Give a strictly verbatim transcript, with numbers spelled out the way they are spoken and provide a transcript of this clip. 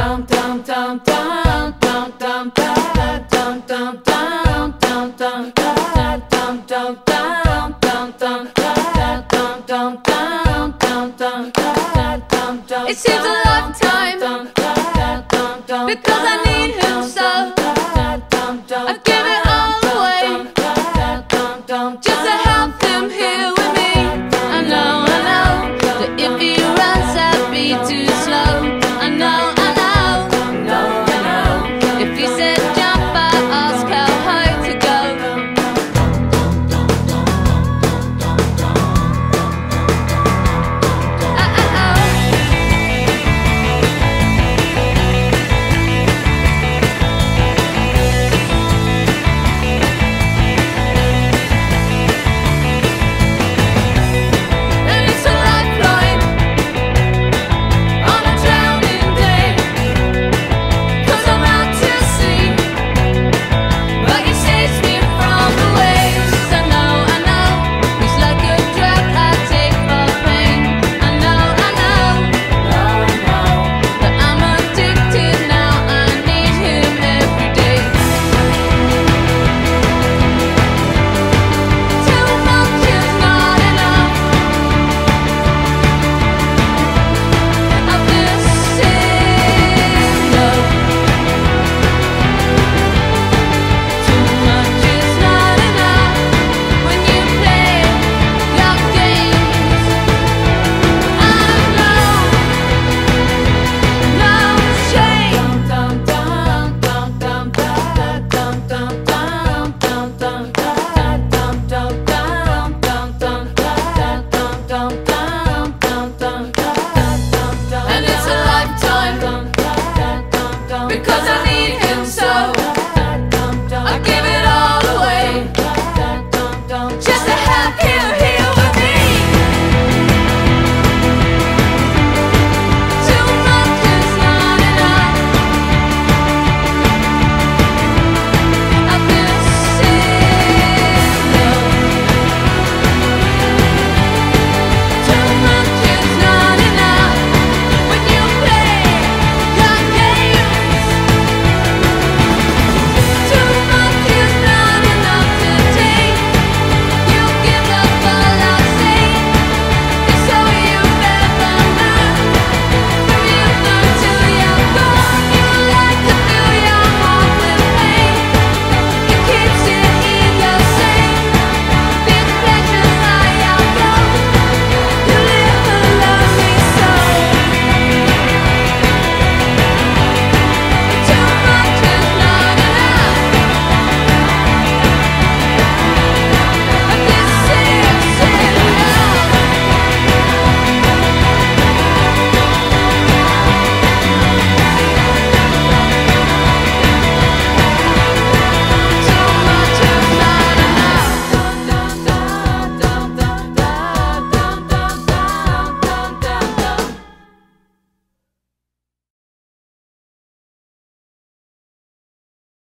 Dum dum dum dum dum dum dum dum dum dum dum dum dum dum dum. It seems a lifetime because I need him so. I've given it all away just to have him here with me. I know, I know that if he runs, I'd be too slow. I know, I know, I know, I know. If he said jump, I'd ask how high to go. I, I, I because I